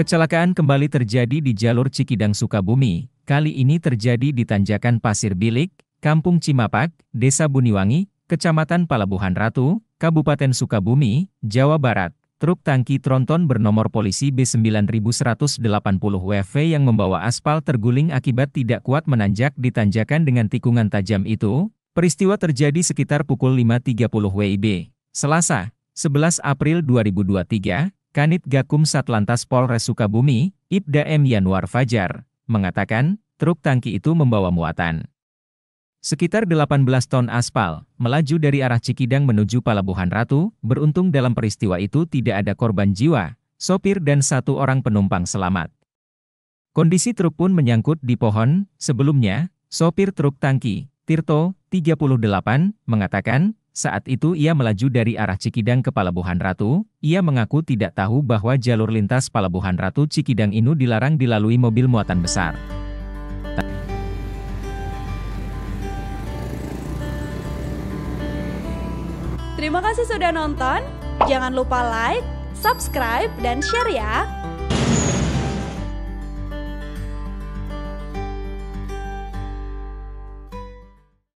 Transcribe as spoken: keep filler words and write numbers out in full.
Kecelakaan kembali terjadi di jalur Cikidang Sukabumi, kali ini terjadi di Tanjakan Pasir Bilik, Kampung Cimapak, Desa Buniwangi, Kecamatan Palabuhan Ratu, Kabupaten Sukabumi, Jawa Barat. Truk tangki tronton bernomor polisi B sembilan satu delapan nol W V yang membawa aspal terguling akibat tidak kuat menanjak di tanjakan dengan tikungan tajam itu. Peristiwa terjadi sekitar pukul lima tiga puluh W I B, Selasa, sebelas April dua ribu dua puluh tiga. Kanit Gakum Satlantas Polres Sukabumi, Ipda M. Yanuar Fajar, mengatakan, truk tangki itu membawa muatan sekitar delapan belas ton aspal, melaju dari arah Cikidang menuju Palabuhan Ratu. Beruntung dalam peristiwa itu tidak ada korban jiwa, sopir dan satu orang penumpang selamat. Kondisi truk pun menyangkut di pohon. Sebelumnya, sopir truk tangki, Tirto, tiga puluh delapan, mengatakan, saat itu ia melaju dari arah Cikidang ke Palabuhan Ratu. Ia mengaku tidak tahu bahwa jalur lintas Palabuhan Ratu Cikidang ini dilarang dilalui mobil muatan besar. Terima kasih sudah nonton. Jangan lupa like, subscribe, dan share ya.